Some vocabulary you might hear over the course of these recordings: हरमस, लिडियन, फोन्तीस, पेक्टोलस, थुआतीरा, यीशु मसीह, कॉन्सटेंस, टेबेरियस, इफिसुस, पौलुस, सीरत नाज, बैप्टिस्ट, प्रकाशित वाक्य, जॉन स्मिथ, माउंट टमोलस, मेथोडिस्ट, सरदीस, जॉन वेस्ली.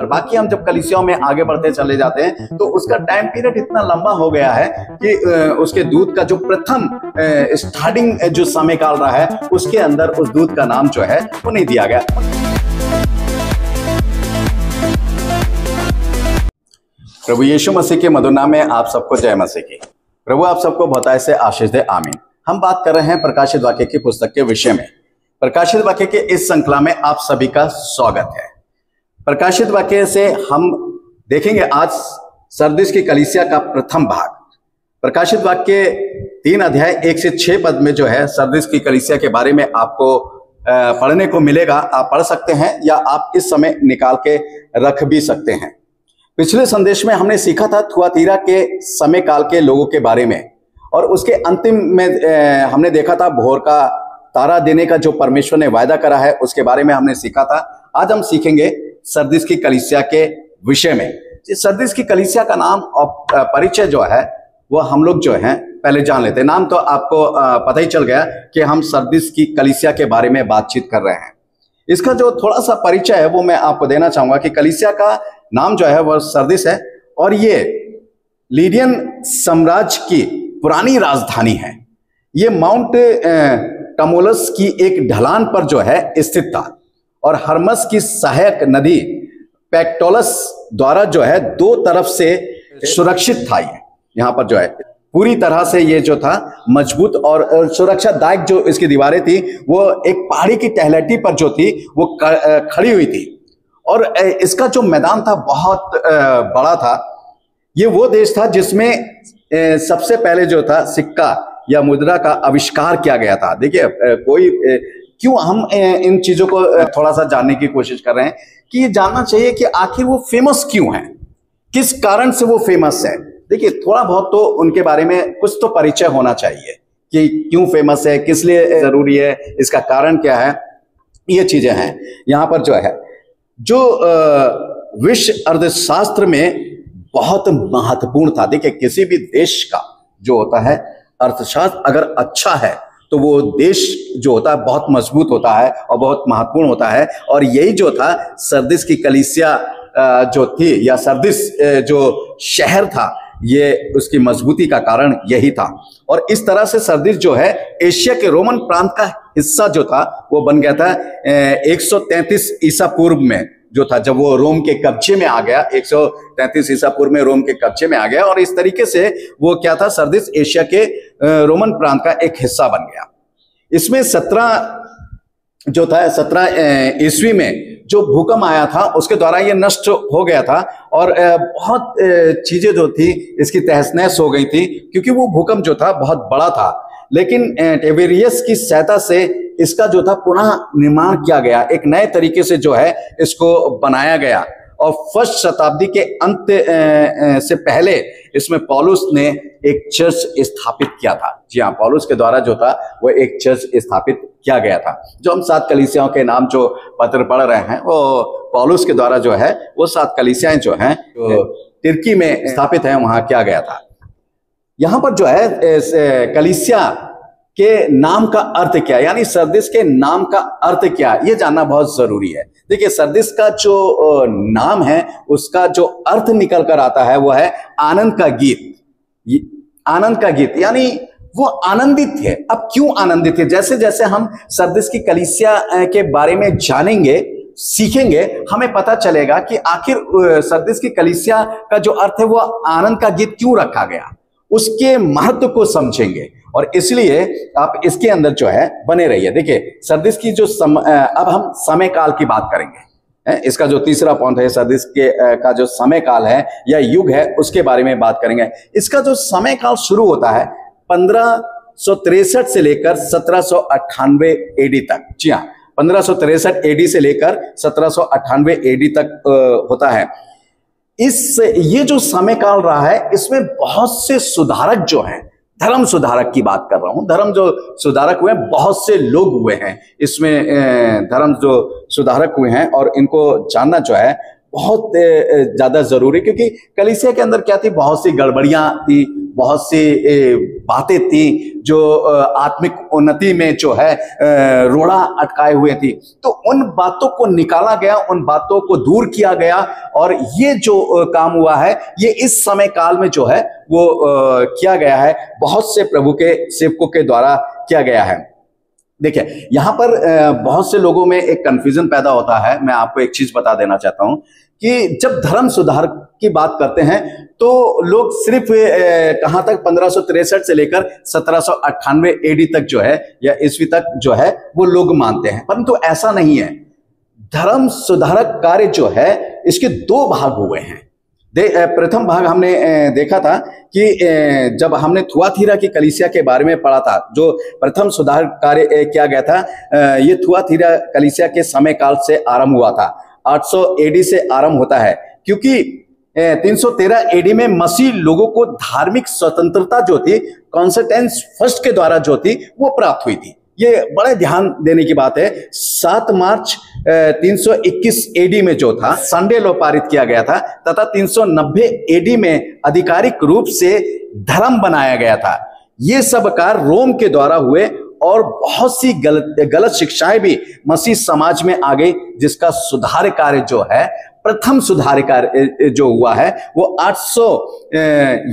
और बाकी हम जब कलीसियाओं में आगे बढ़ते चले जाते हैं तो उसका टाइम पीरियड इतना लंबा हो गया है कि उसके दूध का जो प्रथम स्टार्टिंग जो समय काल रहा है उसके अंदर उस दूध का नाम जो है वो नहीं दिया गया। प्रभु यीशु मसीह के मधुर नाम में आप सबको जय मसीह की। प्रभु आप सबको बहुतायत से आशीष दे, आमीन। हम बात कर रहे हैं प्रकाशित वाक्य की पुस्तक के विषय में। प्रकाशित वाक्य के इस श्रृंखला में आप सभी का स्वागत है। प्रकाशित वाक्य से हम देखेंगे आज सरदीस की कलीसिया का प्रथम भाग। प्रकाशित वाक्य 3 अध्याय 1 से 6 पद में जो है सरदीस की कलीसिया के बारे में आपको पढ़ने को मिलेगा। आप पढ़ सकते हैं या आप इस समय निकाल के रख भी सकते हैं। पिछले संदेश में हमने सीखा था थुआतीरा के समय काल के लोगों के बारे में, और उसके अंतिम में हमने देखा था भोर का तारा देने का जो परमेश्वर ने वायदा करा है उसके बारे में हमने सीखा था। आज हम सीखेंगे सरदीस की कलीसिया के विषय में। सरदीस की कलीसिया का नाम और परिचय जो है वो हम लोग जो है पहले जान लेते हैं। नाम तो आपको पता ही चल गया कि हम सरदीस की कलीसिया के बारे में बातचीत कर रहे हैं। इसका जो थोड़ा सा परिचय है वो मैं आपको देना चाहूंगा कि कलीसिया का नाम जो है वह सरदीस है, और ये लिडियन साम्राज्य की पुरानी राजधानी है। ये माउंट टमोलस की एक ढलान पर जो है स्थित था, और हरमस की सहायक नदी पेक्टोलस द्वारा जो है 2 तरफ से सुरक्षित था। ये यहाँ पर जो है पूरी तरह से ये जो था मजबूत और सुरक्षादायक जो इसकी दीवारें थी वो एक पहाड़ी की तलहटी पर जो थी वो खड़ी हुई थी, और इसका जो मैदान था बहुत बड़ा था। ये वो देश था जिसमें सबसे पहले जो था सिक्का या मुद्रा का आविष्कार किया गया था। देखिए कोई क्यों हम इन चीजों को थोड़ा सा जानने की कोशिश कर रहे हैं कि ये जानना चाहिए कि आखिर वो फेमस क्यों है, किस कारण से वो फेमस है। देखिए थोड़ा बहुत तो उनके बारे में कुछ तो परिचय होना चाहिए कि क्यों फेमस है, किस लिए जरूरी है, इसका कारण क्या है, ये चीजें हैं। यहाँ पर जो है जो विश्व अर्थशास्त्र में बहुत महत्वपूर्ण था। देखिए किसी भी देश का जो होता है अर्थशास्त्र अगर अच्छा है तो वो देश जो होता है बहुत मजबूत होता है और बहुत महत्वपूर्ण होता है, और यही जो था सरदीस की कलीसिया जो थी या सरदीस जो शहर था ये उसकी मजबूती का कारण यही था। और इस तरह से सरदीस जो है एशिया के रोमन प्रांत का हिस्सा जो था वो बन गया था 133 ईसा पूर्व में जो था, जब वो रोम के कब्जे में आ गया। 133 ईसा पूर्व में रोम के कब्जे में आ गया, और इस तरीके से वो क्या था सरदीस एशिया के रोमन प्रांत का एक हिस्सा बन गया। इसमें 17 ईस्वी में जो भूकंप आया था उसके द्वारा ये नष्ट हो गया था, और बहुत चीजें जो थी इसकी तहस नहस हो गई थी क्योंकि वो भूकंप जो था बहुत बड़ा था। लेकिन टेबेरियस की सहायता से इसका जो था पुनः निर्माण किया गया, एक नए तरीके से जो है इसको बनाया गया, और 1st शताब्दी के अंत से पहले इसमें पौलुस ने एक चर्च स्थापित किया था। जी हाँ, पौलुस के द्वारा जो था वो एक चर्च स्थापित किया गया था। जो हम 7 कलीसियाओं के नाम जो पत्र पढ़ रहे हैं वो पौलुस के द्वारा जो है वो 7 कलीसियाएं जो हैं जो तुर्की में स्थापित हैं वहां किया गया था। यहाँ पर जो है कलीसिया के नाम का अर्थ क्या, यानी सरदीस के नाम का अर्थ क्या, ये जानना बहुत जरूरी है। देखिए सरदीस का जो नाम है उसका जो अर्थ निकल कर आता है वो है आनंद का गीत। आनंद का गीत यानी वो आनंदित है। अब क्यों आनंदित है, जैसे जैसे हम सरदीस की कलीसिया के बारे में जानेंगे सीखेंगे हमें पता चलेगा कि आखिर सरदीस की कलीसिया का जो अर्थ है वो आनंद का गीत क्यों रखा गया, उसके महत्व को समझेंगे, और इसलिए आप इसके अंदर जो है बने रहिए। देखिए सरदीस की जो अब हम समय काल की बात करेंगे। इसका जो तीसरा पॉइंट है सरदीस के का जो समय काल है या युग है उसके बारे में बात करेंगे। इसका जो समय काल शुरू होता है 1563 से लेकर 1798 एडी तक। जी हाँ, 1563 एडी से लेकर 1798 एडी तक होता है। ये जो समय काल रहा है इसमें बहुत से सुधारक जो हैं, धर्म सुधारक की बात कर रहा हूं, धर्म जो सुधारक हुए हैं बहुत से लोग हुए हैं इसमें, धर्म जो सुधारक हुए हैं, और इनको जानना जो है बहुत ज्यादा जरूरी, क्योंकि कलीसिया के अंदर क्या थी, बहुत सी गड़बड़ियां थी, बहुत सी बातें थी जो आत्मिक उन्नति में जो है रोड़ा अटकाए हुए थी, तो उन बातों को निकाला गया, उन बातों को दूर किया गया। और ये जो काम हुआ है ये इस समय काल में जो है वो किया गया है, बहुत से प्रभु के सेवकों के द्वारा किया गया है। देखिए यहाँ पर बहुत से लोगों में एक कंफ्यूजन पैदा होता है। मैं आपको एक चीज बता देना चाहता हूँ कि जब धर्म सुधार की बात करते हैं तो लोग सिर्फ कहाँ तक 1563 से लेकर 1798 AD तक जो है या ईस्वी तक जो है वो लोग मानते हैं, परंतु ऐसा नहीं है। धर्म सुधारक कार्य जो है इसके दो भाग हुए हैं। प्रथम भाग हमने देखा था कि जब हमने थुआतीरा की कलीसिया के बारे में पढ़ा था, जो प्रथम सुधार कार्य किया गया था, ये थुआतीरा कलीसिया के समय काल से आरंभ हुआ था। 800 एडी से आरंभ होता है, क्योंकि 313 एडी में मसीह लोगों को धार्मिक स्वतंत्रता जो थी कॉन्सटेंस फर्स्ट के द्वारा जो थी वो प्राप्त हुई थी। ये बड़े ध्यान देने की बात है। 7 मार्च 321 एडी में जो था संडे लॉ पारित किया गया था, तथा 390 एडी में आधिकारिक रूप से धर्म बनाया गया था। ये सब कार्य रोम के द्वारा हुए और बहुत सी गलत शिक्षाएं भी मसीह समाज में आ गई, जिसका सुधार कार्य जो है, प्रथम सुधार कार्य जो हुआ है वो 800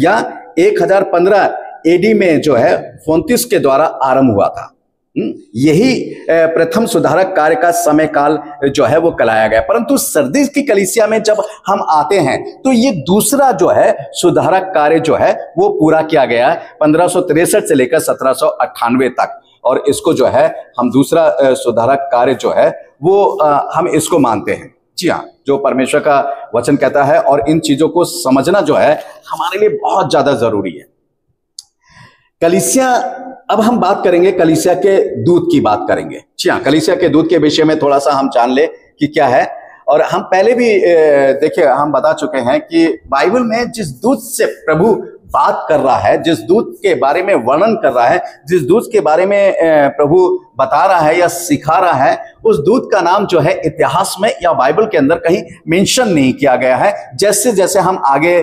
या 1015 एडी में जो है फोन्तीस के द्वारा आरंभ हुआ था। यही प्रथम सुधारक कार्य का समय काल जो है वो कहलाया गया। परंतु सरदीस की कलीसिया में जब हम आते हैं तो ये दूसरा जो है सुधारक कार्य जो है वो पूरा किया गया है 1563 से लेकर 1798 तक, और इसको जो है हम दूसरा सुधारक कार्य जो है वो हम इसको मानते हैं। जी हाँ, जो परमेश्वर का वचन कहता है, और इन चीजों को समझना जो है हमारे लिए बहुत ज्यादा जरूरी है। कलीसिया, अब हम बात करेंगे कलीसिया के दूत की बात करेंगे। जी हाँ, कलीसिया के दूत के विषय में थोड़ा सा हम जान ले कि क्या है। और हम पहले भी देखिए हम बता चुके हैं कि बाइबल में जिस दूत से प्रभु बात कर रहा है, जिस दूत के बारे में वर्णन कर रहा है, जिस दूत के बारे में प्रभु बता रहा है या सिखा रहा है, उस दूत का नाम जो है इतिहास में या बाइबल के अंदर कहीं मेंशन नहीं किया गया है, जैसे जैसे हम आगे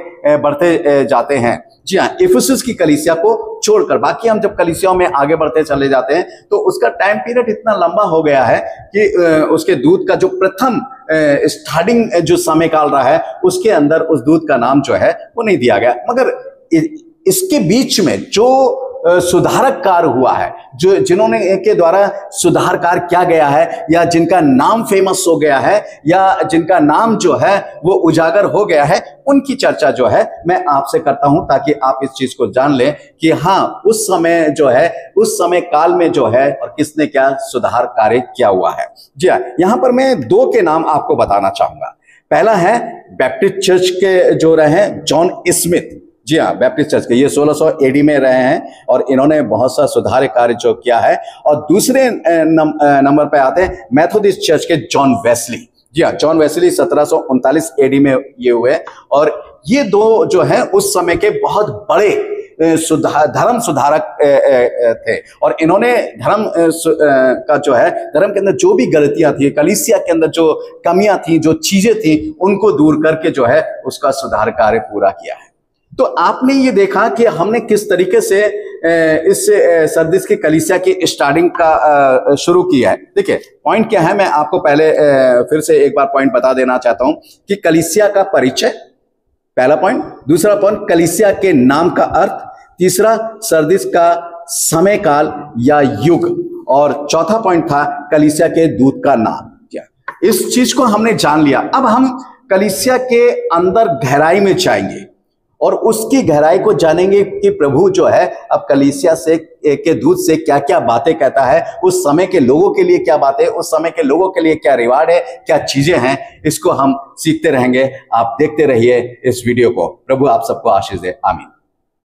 बढ़ते जाते हैं। जी हाँ, इफिसुस की कलीसिया को छोड़कर बाकी हम जब कलीसियाओं में आगे बढ़ते चले जाते हैं तो उसका टाइम पीरियड इतना लंबा हो गया है कि उसके दूत का जो प्रथम स्टार्टिंग जो समय काल रहा है उसके अंदर उस दूत का नाम जो है वो नहीं दिया गया। मगर इसके बीच में जो सुधारक कार्य हुआ है, जो जिन्होंने के द्वारा सुधार कार्य किया गया है, या जिनका नाम फेमस हो गया है, या जिनका नाम जो है वो उजागर हो गया है, उनकी चर्चा जो है मैं आपसे करता हूं ताकि आप इस चीज को जान लें कि हाँ उस समय जो है, उस समय काल में जो है और किसने क्या सुधार कार्य किया हुआ है। जी हाँ, यहाँ पर मैं दो के नाम आपको बताना चाहूंगा। पहला है बैप्टिस्ट चर्च के जो रहे जॉन स्मिथ। जी हाँ, बैप्टिस्ट चर्च के ये 1600 एडी में रहे हैं और इन्होंने बहुत सा सुधार कार्य जो किया है। और दूसरे नंबर पे आते हैं मेथोडिस्ट चर्च के जॉन वेस्ली। जी हाँ, जॉन वेस्ली 1739 एडी में ये हुए, और ये दो जो हैं उस समय के बहुत बड़े धर्म सुधारक थे, और इन्होंने धर्म का जो है, धर्म के अंदर जो भी गलतियां थी, कलीसिया के अंदर जो कमियां थी, जो चीजें थी, उनको दूर करके जो है उसका सुधार कार्य पूरा किया है। तो आपने ये देखा कि हमने किस तरीके से इस सरदीस की कलीसिया की स्टार्टिंग का शुरू किया है। देखिए पॉइंट क्या है, मैं आपको पहले फिर से एक बार पॉइंट बता देना चाहता हूं कि कलीसिया का परिचय, पहला पॉइंट। दूसरा पॉइंट, कलीसिया के नाम का अर्थ। तीसरा, सरदीस का समय काल या युग। और चौथा पॉइंट था कलीसिया के दूत का नाम। क्या इस चीज को हमने जान लिया। अब हम कलीसिया के अंदर गहराई में जाएंगे और उसकी गहराई को जानेंगे कि प्रभु जो है अब कलीसिया से के दूत से क्या क्या बातें कहता है, उस समय के लोगों के लिए क्या बातें, उस समय के लोगों के लिए क्या रिवार्ड है, क्या चीजें हैं, इसको हम सीखते रहेंगे। आप देखते रहिए इस वीडियो को। प्रभु आप सबको आशीष दे। आमीन।